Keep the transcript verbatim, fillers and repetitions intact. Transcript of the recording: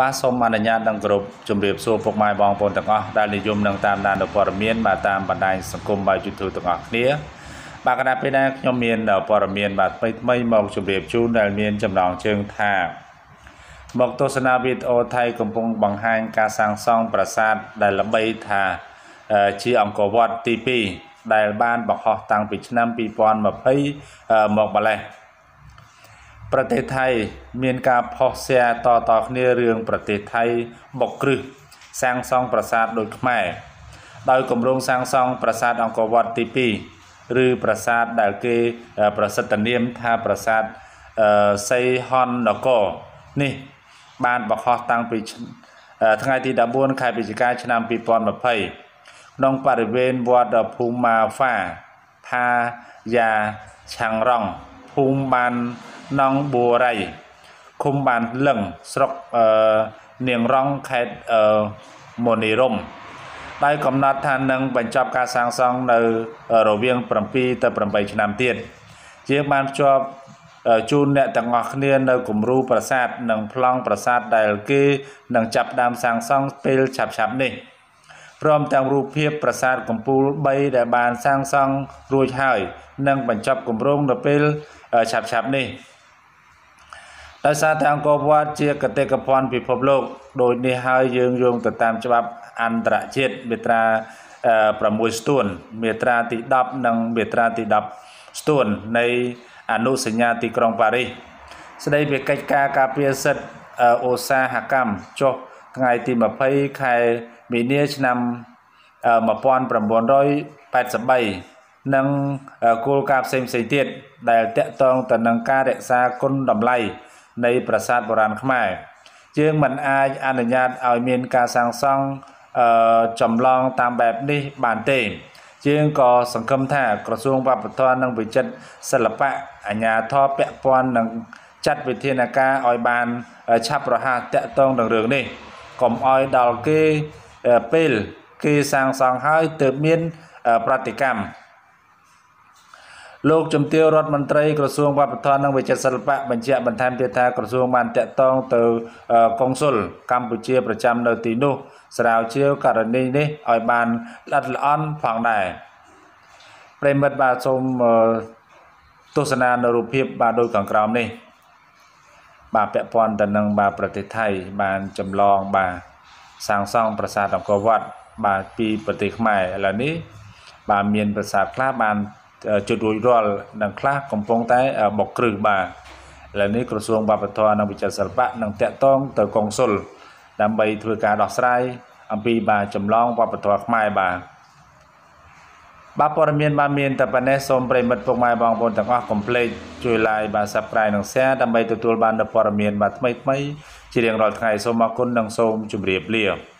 បាទសូមអនុញ្ញាតនឹងគោរពជម្រាបសួរពុកម៉ែបងប្អូនទាំងអស់ដែលនិយមនឹងតាមដាន ប្រទេសថៃមានការផុសផ្សាយតតគ្នារឿងប្រទេសថៃមកគ្រឹះសាងសងប្រាសាទដូចខ្មែរ nong burai khum ban leng srok uh, nieng rong khet uh, monirom dai komnat tha nang banchop ka sang song nau uh, rovieng tujuh te delapan ឆ្នាំ tiet je ban phjop uh, chun nek tang ngos khnie nau kumru prasat nang phlong prasat dael ke nang chap dam sang song pel chap chap ni prom tang ru phiep prasat kompul tiga dael ban sang song ruoch hai nang banchop kumrong nau pel uh, chap chap ni ដោយសារតាមកបវត្តជាគតិកភណ្ឌពិភពលោកដោយនេះហើយយើងយោងទៅតាមច្បាប់អន្តរជាតិមេត្រា និងគោលការណ៍ផ្សេងៗទៀតដែលតាក់ទងទៅនឹងការរក្សាគុណតម្លៃនៃប្រាសាទបុរាណខ្មែរ លោកជំទាវរដ្ឋមន្ត្រីក្រសួងវប្បធម៌និងវិចិត្រសិល្បៈបញ្ជាក់បន្ថែមទៀតថាក្រសួងបានតាក់ទងទៅកុងស៊ុលកម្ពុជាប្រចាំនៅទីនោះស្រាវជ្រាវករណីនេះឲ្យបានល្អិតល្អន់ផងដែរប្រិមិត្តបាទសូមទស្សនានៅរូបភាពបាទដោយខាងក្រោមនេះបាទពាក់ព័ន្ធទៅនឹងបាទប្រទេសថៃបានចម្លងបាទសាងសង់ប្រាសាទអង្គរវត្តបាទពីប្រទេសខ្មែរឥឡូវនេះបាទមានប្រាសាទខ្លះបាន ជូតរួចរាល់នឹងខ្លះកំពុងតែបកគ្រឹះបាទឥឡវនេះក្រសួងវប្បធម៌និងវិចិត្រសិល្បៈនឹងតាក់ទងទៅកុងស៊ុលដើម្បីធ្វើការដោះស្រាយអំពីបាទចម្លងវប្បធម៌ខ្មែរបាទបាទព័ត៌មានបានមានតែប៉ុណ្ណេះសូមប្រិមិត្តពុកម៉ែបងប្អូនទាំងអស់កុំភ្លេចជួយ Like បាទ Subscribe និង Share ដើម្បីទទួលបាននូវព័ត៌មានបាទថ្មីៗជារៀងរាល់ថ្ងៃសូមអរគុណនិងសូមជម្រាបលា